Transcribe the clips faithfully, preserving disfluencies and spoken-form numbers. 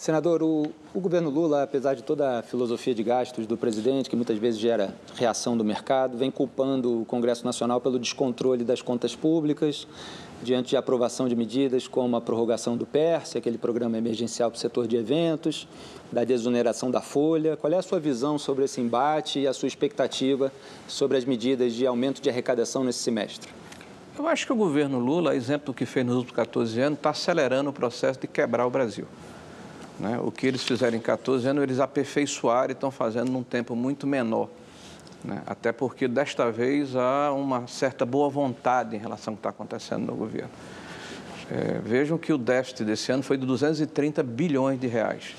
Senador, o, o governo Lula, apesar de toda a filosofia de gastos do presidente, que muitas vezes gera reação do mercado, vem culpando o Congresso Nacional pelo descontrole das contas públicas, diante de aprovação de medidas como a prorrogação do Perse, aquele programa emergencial para o setor de eventos, da desoneração da folha. Qual é a sua visão sobre esse embate e a sua expectativa sobre as medidas de aumento de arrecadação nesse semestre? Eu acho que o governo Lula, exemplo do que fez nos últimos quatorze anos, está acelerando o processo de quebrar o Brasil. Né? O que eles fizeram em quatorze anos, eles aperfeiçoaram e estão fazendo num tempo muito menor. Né? Até porque, desta vez, há uma certa boa vontade em relação ao que está acontecendo no governo. É, vejam que o déficit desse ano foi de duzentos e trinta bilhões de reais,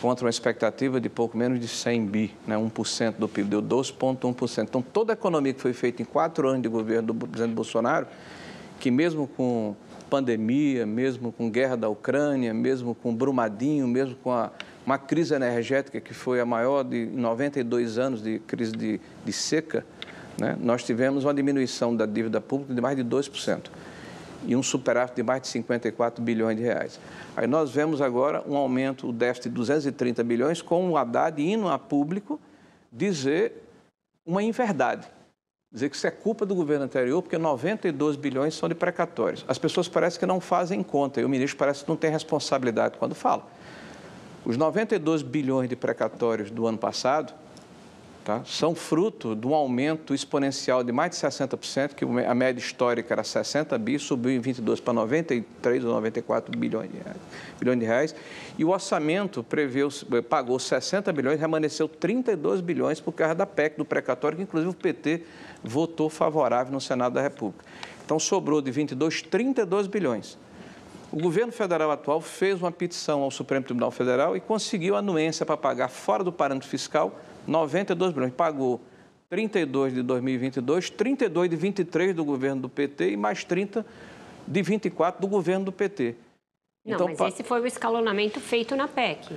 contra uma expectativa de pouco menos de cem bi, né? um por cento do P I B, deu doze vírgula um por cento. Então, toda a economia que foi feita em quatro anos de governo do presidente Bolsonaro, que mesmo com pandemia, mesmo com guerra da Ucrânia, mesmo com Brumadinho, mesmo com a, uma crise energética que foi a maior de noventa e dois anos de crise de, de seca, né? Nós tivemos uma diminuição da dívida pública de mais de dois por cento. E um superávit de mais de cinquenta e quatro bilhões de reais. Aí nós vemos agora um aumento, o déficit de duzentos e trinta bilhões, com o Haddad indo a público dizer uma inverdade. Dizer que isso é culpa do governo anterior, porque noventa e dois bilhões são de precatórios. As pessoas parecem que não fazem conta, e o ministro parece que não tem responsabilidade quando fala. Os noventa e dois bilhões de precatórios do ano passado, tá, são fruto de um aumento exponencial de mais de sessenta por cento, que a média histórica era sessenta bi, subiu em vinte e dois para noventa e três ou noventa e quatro bilhões de reais. E o orçamento preveu, pagou sessenta bilhões, remanesceu trinta e dois bilhões por causa da P E C, do precatório, que inclusive o P T votou favorável no Senado da República. Então, sobrou de vinte e dois, trinta e dois bilhões. O governo federal atual fez uma petição ao Supremo Tribunal Federal e conseguiu anuência para pagar fora do parâmetro fiscal noventa e dois bilhões. Pagou trinta e dois de dois mil e vinte e dois, trinta e dois de vinte e três do governo do P T e mais trinta de vinte e quatro do governo do P T. Não, então, mas pa... esse foi o escalonamento feito na P E C.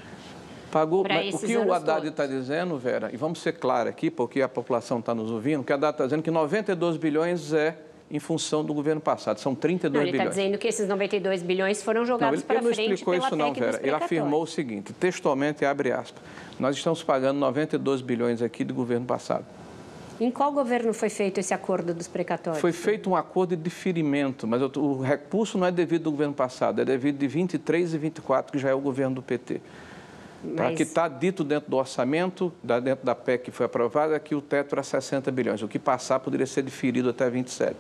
Pagou. O que o Haddad está dizendo, Vera, e vamos ser claros aqui, porque a população está nos ouvindo, que o Haddad está dizendo que noventa e dois bilhões é em função do governo passado, são trinta e dois bilhões. Ele está dizendo que esses noventa e dois bilhões foram jogados para frente pela P E C dos precatórios. Não, ele não explicou isso não, Vera. Ele afirmou o seguinte, textualmente, abre aspas, nós estamos pagando noventa e dois bilhões aqui do governo passado. Em qual governo foi feito esse acordo dos precatórios? Foi feito um acordo de diferimento, mas o recurso não é devido do governo passado, é devido de vinte e três e vinte e quatro, que já é o governo do P T. Mas... Tá, que está dito dentro do orçamento, dentro da P E C que foi aprovada, que o teto era sessenta bilhões. O que passar poderia ser diferido até vinte e sete.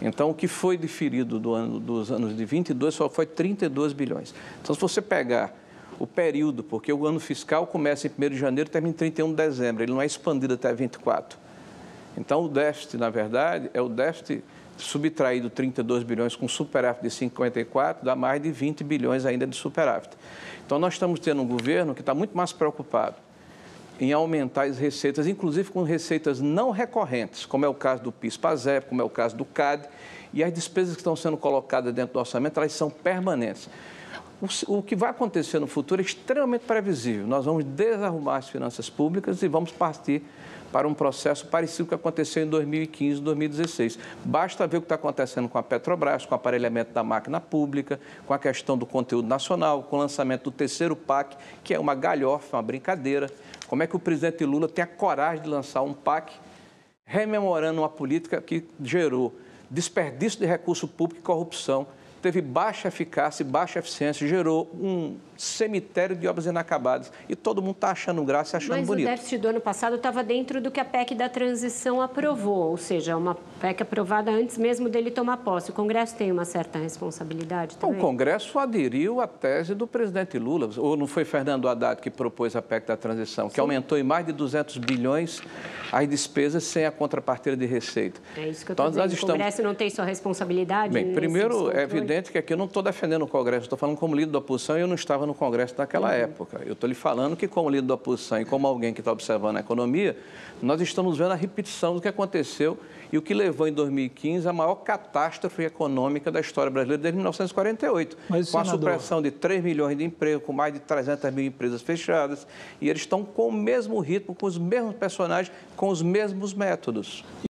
Então, o que foi diferido do ano, dos anos de vinte e dois só foi trinta e dois bilhões. Então, se você pegar o período, porque o ano fiscal começa em primeiro de janeiro e termina em trinta e um de dezembro, ele não é expandido até vinte e quatro. Então, o déficit, na verdade, é o déficit subtraído trinta e dois bilhões com superávit de cinquenta e quatro, dá mais de vinte bilhões ainda de superávit. Então, nós estamos tendo um governo que está muito mais preocupado em aumentar as receitas, inclusive com receitas não recorrentes, como é o caso do PIS-PASEP, como é o caso do C A D, e as despesas que estão sendo colocadas dentro do orçamento, elas são permanentes. O que vai acontecer no futuro é extremamente previsível. Nós vamos desarrumar as finanças públicas e vamos partir para um processo parecido com o que aconteceu em dois mil e quinze, dois mil e dezesseis. Basta ver o que está acontecendo com a Petrobras, com o aparelhamento da máquina pública, com a questão do conteúdo nacional, com o lançamento do terceiro P A C, que é uma galhofa, uma brincadeira. Como é que o presidente Lula tem a coragem de lançar um P A C rememorando uma política que gerou desperdício de recurso público e corrupção, teve baixa eficácia e baixa eficiência, gerou um cemitério de obras inacabadas. E todo mundo está achando graça e achando Mas bonito. Mas o déficit do ano passado estava dentro do que a P E C da transição aprovou, ou seja, uma P E C aprovada antes mesmo dele tomar posse. O Congresso tem uma certa responsabilidade também? O Congresso aderiu à tese do presidente Lula, ou não foi Fernando Haddad que propôs a P E C da transição, Sim. que aumentou em mais de duzentos bilhões as despesas sem a contrapartida de receita. É isso que eu estou então, dizendo. O Congresso estamos... não tem sua responsabilidade? Bem, primeiro, é evidente que aqui eu não estou defendendo o Congresso, estou falando como líder da oposição e eu não estava no Congresso naquela uhum. época. Eu estou lhe falando que, como líder da oposição e como alguém que está observando a economia, nós estamos vendo a repetição do que aconteceu e o que levou em dois mil e quinze a maior catástrofe econômica da história brasileira desde mil novecentos e quarenta e oito, Mas, com senador... a supressão de três milhões de empregos, com mais de trezentas mil empresas fechadas, e eles estão com o mesmo ritmo, com os mesmos personagens, com os mesmos métodos.